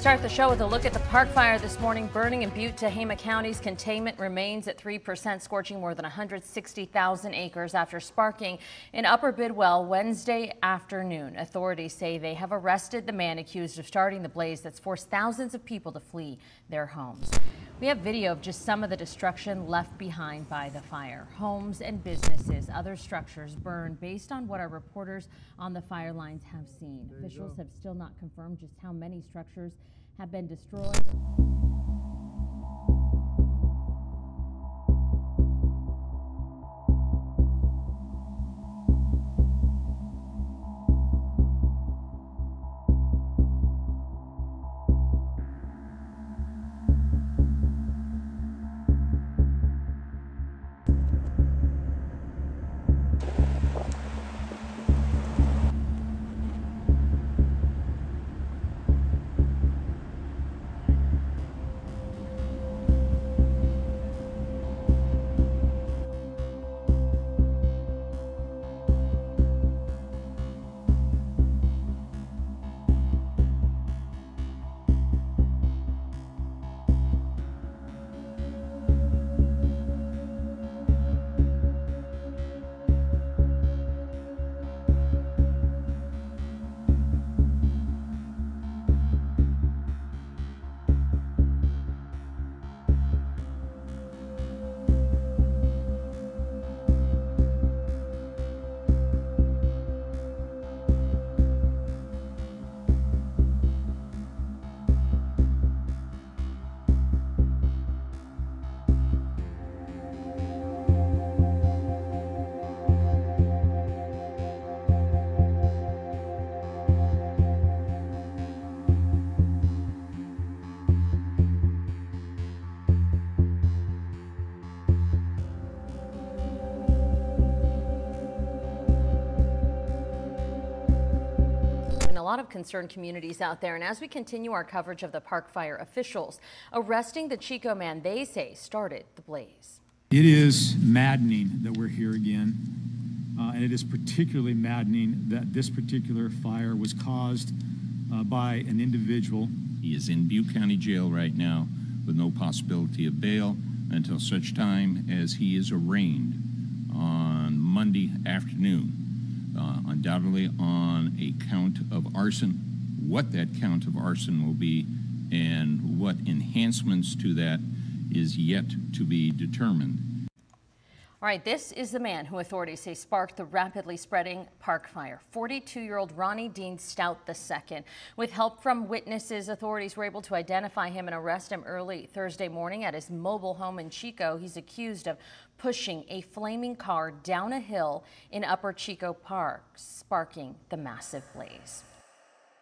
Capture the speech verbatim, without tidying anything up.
Start the show with a look at the Park Fire this morning. Burning in Butte, Tehama County's containment remains at three percent, scorching more than one hundred sixty thousand acres after sparking in Upper Bidwell Wednesday afternoon. Authorities say they have arrested the man accused of starting the blaze that's forced thousands of people to flee their homes. We have video of just some of the destruction left behind by the fire. Homes and businesses, other structures burned based on what our reporters on the fire lines have seen. Officials have still not confirmed just how many structures have been destroyed. A lot of concerned communities out there, and as we continue our coverage of the Park Fire, officials arresting the Chico man they say started the blaze. It is maddening that we're here again, uh, and it is particularly maddening that this particular fire was caused uh, by an individual. He is in Butte County Jail right now with no possibility of bail until such time as he is arraigned on Monday afternoon. Uh, undoubtedly on a count of arson. What that count of arson will be and what enhancements to that is yet to be determined. All right, this is the man who authorities say sparked the rapidly spreading Park Fire, forty-two-year-old Ronnie Dean Stout the second. With help from witnesses, authorities were able to identify him and arrest him early Thursday morning at his mobile home in Chico. He's accused of pushing a flaming car down a hill in Upper Chico Park, sparking the massive blaze.